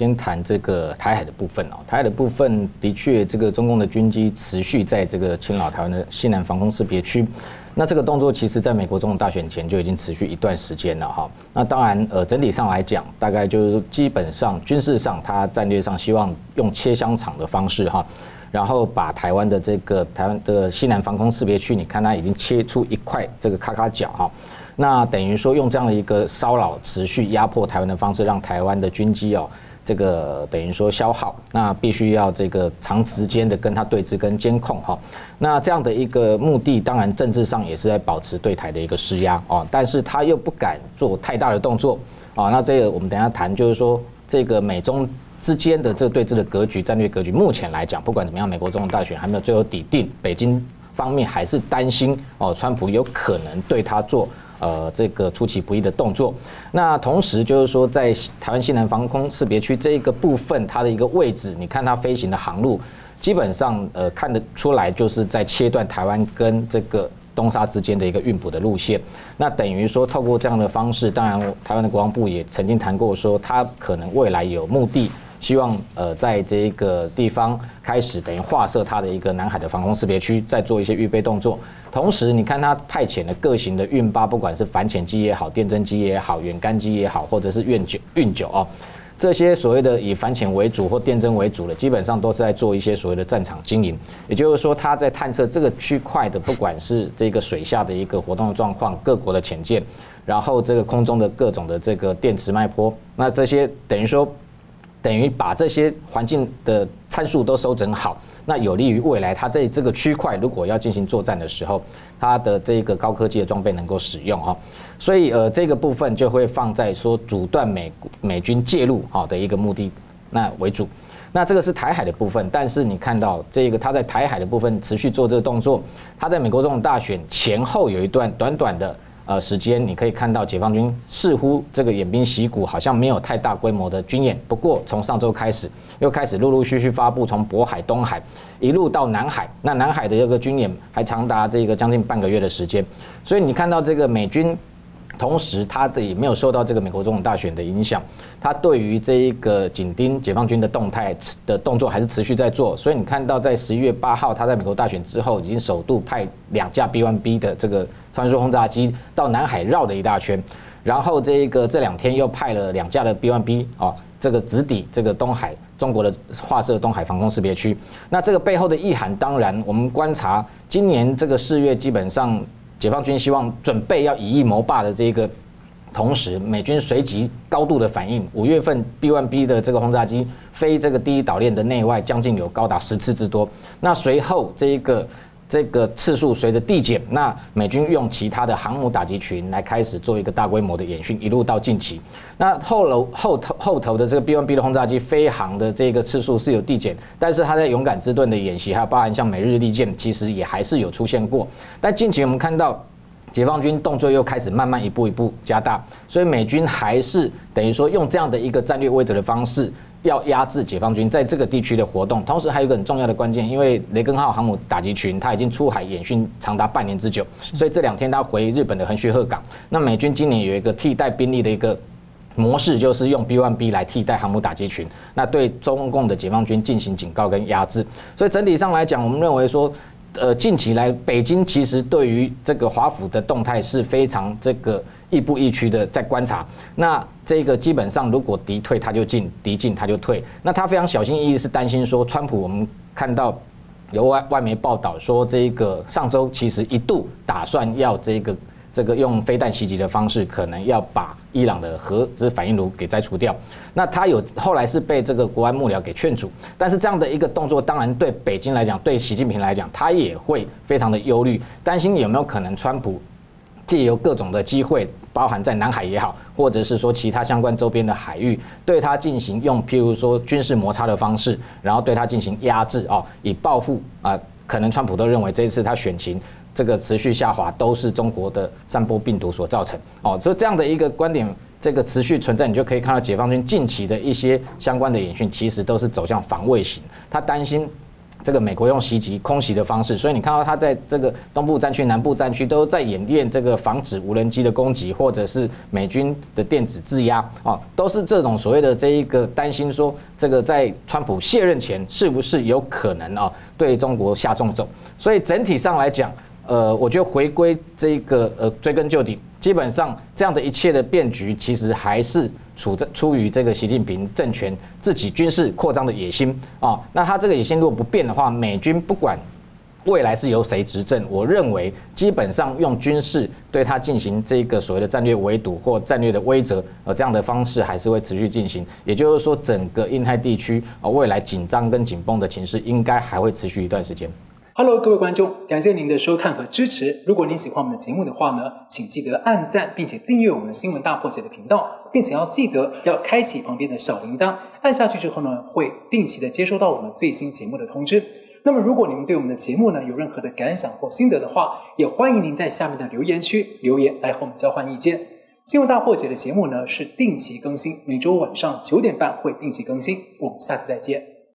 先谈这个台海的部分哦，台海的部分的确，这个中共的军机持续在这个侵扰台湾的西南防空识别区。那这个动作其实在美国总统大选前就已经持续一段时间了哈。那当然，整体上来讲，大概就是基本上军事上，它战略上希望用切香肠的方式哈。 然后把台湾的这个西南防空识别区，你看它已经切出一块这个咔咔角哈，那等于说用这样的一个骚扰、持续压迫台湾的方式，让台湾的军机哦，这个等于说消耗，那必须要这个长时间的跟它对峙跟监控哈，那这样的一个目的，当然政治上也是在保持对台的一个施压哦，但是他又不敢做太大的动作啊，那这个我们等一下谈，就是说这个美中 之间的这对峙的格局、战略格局，目前来讲，不管怎么样，美国总统大选还没有最后底定，北京方面还是担心哦，川普有可能对他做这个出其不意的动作。那同时就是说，在台湾西南防空识别区这一个部分，它的一个位置，你看它飞行的航路，基本上看得出来，就是在切断台湾跟这个 东沙之间的一个运补的路线，那等于说透过这样的方式，当然台湾的国防部也曾经谈过说，他可能未来有目的，希望在这个地方开始等于划设他的一个南海的防空识别区，再做一些预备动作。同时，你看他派遣了各型的运八，不管是反潜机也好、电侦机也好、远干机也好，或者是运九哦，这些所谓的以反潜为主或电侦为主的，基本上都是在做一些所谓的战场经营。也就是说，他在探测这个区块的，不管是这个水下的一个活动的状况，各国的潜舰，然后这个空中的各种的这个电磁脉波，那这些等于把这些环境的参数都收整好，那有利于未来它在这个区块如果要进行作战的时候，它的这个高科技的装备能够使用哦。所以这个部分就会放在说阻断美军介入好的一个目的那为主。那这个是台海的部分，但是你看到这个它在台海的部分持续做这个动作，它在美国总统大选前后有一段短短的 时间你可以看到，解放军似乎这个演兵习鼓好像没有太大规模的军演。不过从上周开始，又开始陆陆续续发布，从渤海、东海一路到南海。那南海的这个军演还长达这个将近半个月的时间。所以你看到这个美军，同时它也没有受到这个美国总统大选的影响，它对于这一个紧盯解放军的动态的动作还是持续在做。所以你看到在11月8号，它在美国大选之后，已经首度派2架 B1B 的这个 穿梭轰炸机到南海绕了一大圈，然后这2天又派了2架的 B1B 哦，这个直抵这个东海中国的划设东海防空识别区。那这个背后的意涵，当然我们观察今年这个4月，基本上解放军希望准备要以一谋霸的这个同时，美军随即高度的反应，5月份 B1B 的这个轰炸机飞这个第一岛链的内外，将近有高达10次之多。那随后这个次数随着递减，那美军用其他的航母打击群来开始做一个大规模的演训，一路到近期。那后头的这个 B1B 的轰炸机飞航的这个次数是有递减，但是它在勇敢之盾的演习，还有包含像美日利剑，其实也还是有出现过。但近期我们看到， 解放军动作又开始慢慢一步一步加大，所以美军还是等于说用这样的一个战略位置的方式，要压制解放军在这个地区的活动。同时还有一个很重要的关键，因为雷根号航母打击群它已经出海演训长达半年之久，所以这2天它回日本的横须贺港。那美军今年有一个替代兵力的一个 模式，就是用 B1B 来替代航母打击群，那对中共的解放军进行警告跟压制。所以整体上来讲，我们认为说，近期来北京其实对于这个华府的动态是非常这个亦步亦趋的在观察。那这个基本上如果敌退他就进，敌进他就退。那他非常小心翼翼，是担心说川普，我们看到 有外媒报道说，这个上周其实一度打算要这个用飞弹袭击的方式，可能要把 伊朗的核子反应炉给摘除掉，那他后来是被这个国安幕僚给劝阻，但是这样的一个动作，当然对北京来讲，对习近平来讲，他也会非常的忧虑，担心有没有可能川普借由各种的机会，包含在南海也好，或者是说其他相关周边的海域，对他进行用譬如说军事摩擦的方式，然后对他进行压制哦，以报复啊，可能川普都认为这一次他选情 这个持续下滑都是中国的散播病毒所造成哦，所以这样的一个观点，这个持续存在，你就可以看到解放军近期的一些相关的演训，其实都是走向防卫型，他担心这个美国用袭击、空袭的方式，所以你看到它在这个东部战区、南部战区都在演练这个防止无人机的攻击，或者是美军的电子制压啊，都是这种所谓的这一个担心说，这个在川普卸任前是不是有可能啊对中国下重手？所以整体上来讲，我觉得回归这个追根究底，基本上这样的一切的变局，其实还是出于这个习近平政权自己军事扩张的野心啊，那他这个野心如果不变的话，美军不管未来是由谁执政，我认为基本上用军事对他进行这个所谓的战略围堵或战略的威慑，这样的方式还是会持续进行。也就是说，整个印太地区啊，未来紧张跟紧绷的情势应该还会持续一段时间。Hello， 各位观众，感谢您的收看和支持。如果您喜欢我们的节目的话呢，请记得按赞并且订阅我们的新闻大破解的频道，并且要记得要开启旁边的小铃铛，按下去之后呢，会定期的接收到我们最新节目的通知。那么，如果您对我们的节目呢有任何的感想或心得的话，也欢迎您在下面的留言区留言来和我们交换意见。新闻大破解的节目呢是定期更新，每周晚上9点半会定期更新。我们下次再见。